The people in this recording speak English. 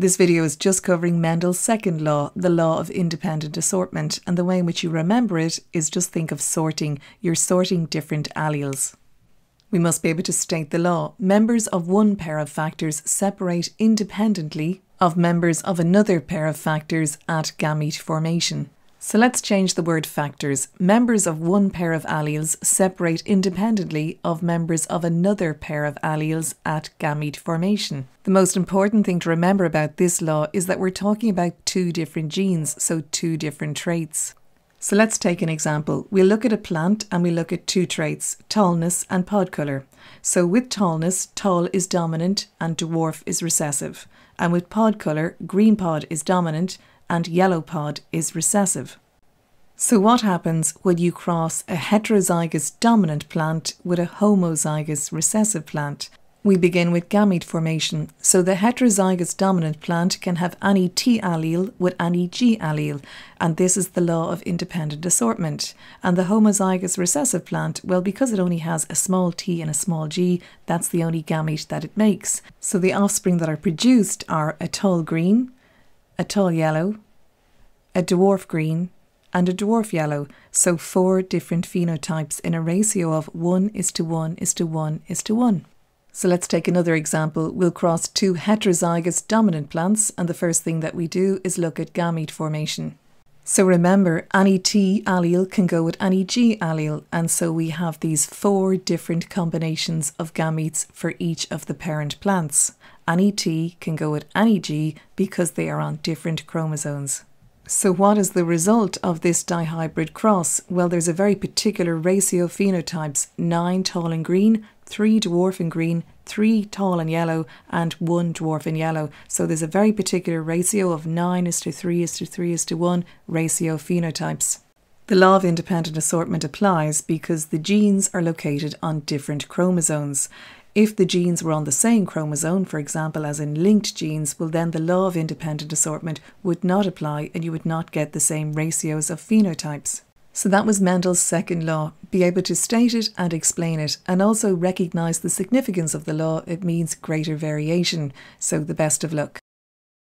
This video is just covering Mendel's second law, the law of independent assortment, and the way in which you remember it is just think of sorting. You're sorting different alleles. We must be able to state the law. Members of one pair of factors separate independently of members of another pair of factors at gamete formation. So let's change the word factors. Members of one pair of alleles separate independently of members of another pair of alleles at gamete formation. The most important thing to remember about this law is that we're talking about two different genes, so two different traits. So let's take an example. We'll look at a plant and we look at two traits, tallness and pod colour. So with tallness, tall is dominant and dwarf is recessive. And with pod colour, green pod is dominant and yellow pod is recessive. So what happens when you cross a heterozygous dominant plant with a homozygous recessive plant? We begin with gamete formation. So the heterozygous dominant plant can have any T allele with any G allele, and this is the law of independent assortment. And the homozygous recessive plant, well, because it only has a small T and a small G, that's the only gamete that it makes. So the offspring that are produced are a tall green, a tall yellow, a dwarf green and a dwarf yellow, so four different phenotypes in a ratio of 1:1:1:1. So let's take another example. We'll cross two heterozygous dominant plants and the first thing that we do is look at gamete formation. So remember, any T allele can go with any G allele, and so we have these four different combinations of gametes for each of the parent plants. Any T can go with any G because they are on different chromosomes. So what is the result of this dihybrid cross? Well, there's a very particular ratio of phenotypes, 9 tall and green, 3 dwarf and green, 3 tall and yellow and 1 dwarf and yellow. So there's a very particular ratio of 9:3:3:1 ratio of phenotypes. The law of independent assortment applies because the genes are located on different chromosomes. If the genes were on the same chromosome, for example, as in linked genes, well then the law of independent assortment would not apply and you would not get the same ratios of phenotypes. So that was Mendel's second law. Be able to state it and explain it, and also recognise the significance of the law. It means greater variation. So the best of luck.